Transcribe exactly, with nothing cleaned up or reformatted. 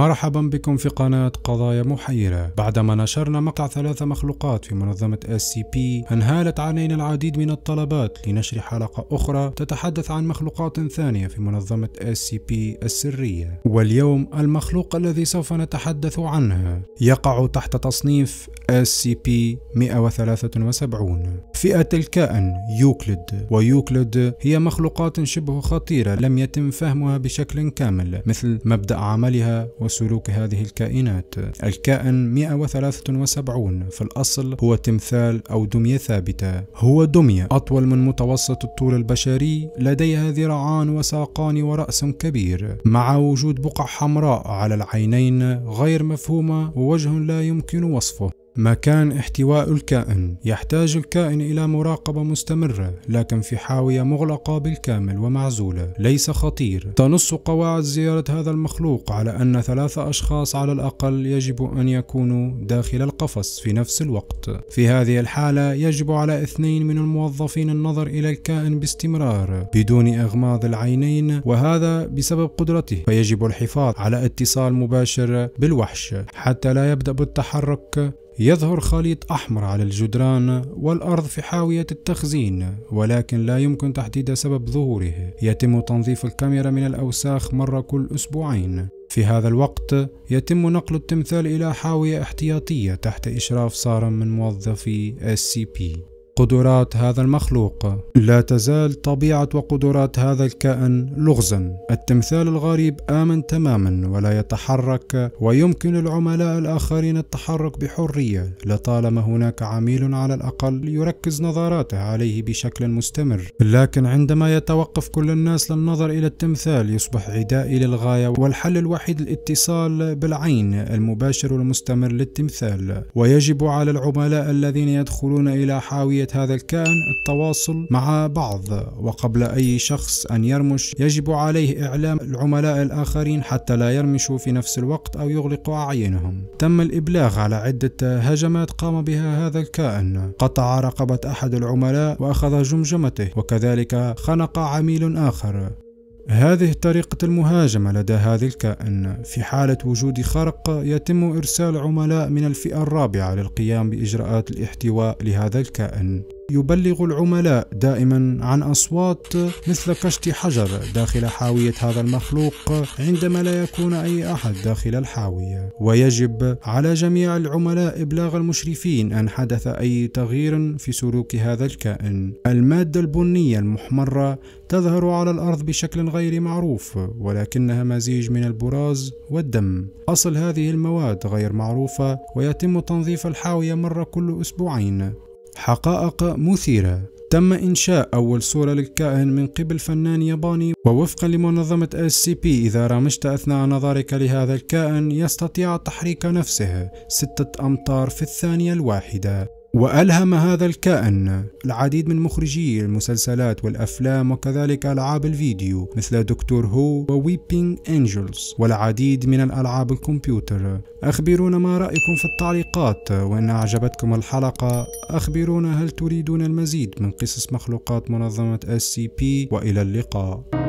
مرحبا بكم في قناة قضايا محيرة. بعدما نشرنا مقطع ثلاثة مخلوقات في منظمة إس سي بي انهالت علينا العديد من الطلبات لنشر حلقة أخرى تتحدث عن مخلوقات ثانية في منظمة إس سي بي السرية، واليوم المخلوق الذي سوف نتحدث عنه يقع تحت تصنيف إس سي بي مئة وثلاثة وسبعين. فئة الكائن يوكليد، ويوكليد هي مخلوقات شبه خطيرة لم يتم فهمها بشكل كامل مثل مبدأ عملها وسلوك هذه الكائنات. الكائن مئة وثلاثة وسبعين في الأصل هو تمثال أو دمية ثابتة، هو دمية أطول من متوسط الطول البشري، لديها ذراعان وساقان ورأس كبير، مع وجود بقع حمراء على العينين غير مفهومة ووجه لا يمكن وصفه. مكان احتواء الكائن: يحتاج الكائن إلى مراقبة مستمرة لكن في حاوية مغلقة بالكامل ومعزولة، ليس خطير. تنص قواعد زيارة هذا المخلوق على أن ثلاثة أشخاص على الأقل يجب أن يكونوا داخل القفص في نفس الوقت. في هذه الحالة يجب على اثنين من الموظفين النظر إلى الكائن باستمرار بدون إغماض العينين، وهذا بسبب قدرته، فيجب الحفاظ على اتصال مباشر بالوحش حتى لا يبدأ بالتحرك. يظهر خليط أحمر على الجدران والأرض في حاوية التخزين، ولكن لا يمكن تحديد سبب ظهوره. يتم تنظيف الكاميرا من الأوساخ مرة كل أسبوعين. في هذا الوقت يتم نقل التمثال إلى حاوية احتياطية تحت إشراف صارم من موظفي إس سي بي. قدرات هذا المخلوق: لا تزال طبيعة وقدرات هذا الكائن لغزا. التمثال الغريب آمن تماما ولا يتحرك، ويمكن العملاء الآخرين التحرك بحرية لطالما هناك عميل على الأقل يركز نظراته عليه بشكل مستمر. لكن عندما يتوقف كل الناس للنظر إلى التمثال يصبح عدائي للغاية، والحل الوحيد الاتصال بالعين المباشر والمستمر للتمثال. ويجب على العملاء الذين يدخلون إلى حاوية هذا الكائن التواصل مع بعض، وقبل أي شخص أن يرمش يجب عليه إعلام العملاء الآخرين حتى لا يرمشوا في نفس الوقت أو يغلقوا أعينهم. تم الإبلاغ على عدة هجمات قام بها هذا الكائن، قطع رقبة أحد العملاء وأخذ جمجمته، وكذلك خنق عميل آخر. هذه طريقة المهاجمة لدى هذا الكائن. في حالة وجود خرق يتم إرسال عملاء من الفئة الرابعة للقيام بإجراءات الاحتواء لهذا الكائن. يبلغ العملاء دائما عن أصوات مثل كشط حجر داخل حاوية هذا المخلوق عندما لا يكون أي أحد داخل الحاوية، ويجب على جميع العملاء إبلاغ المشرفين أن حدث أي تغيير في سلوك هذا الكائن. المادة البنية المحمرة تظهر على الأرض بشكل غير معروف، ولكنها مزيج من البراز والدم. أصل هذه المواد غير معروفة، ويتم تنظيف الحاوية مرة كل أسبوعين. حقائق مثيرة: تم إنشاء أول صورة للكائن من قبل فنان ياباني، ووفقا لمنظمة إس سي بي إذا رمشت أثناء نظرك لهذا الكائن يستطيع تحريك نفسه ستة أمتار في الثانية الواحدة. وألهم هذا الكائن العديد من مخرجي المسلسلات والأفلام وكذلك ألعاب الفيديو مثل دكتور هو وويبينج أنجلز والعديد من الألعاب الكمبيوتر. أخبرونا ما رأيكم في التعليقات، وإن أعجبتكم الحلقة أخبرونا هل تريدون المزيد من قصص مخلوقات منظمة إس سي بي، وإلى اللقاء.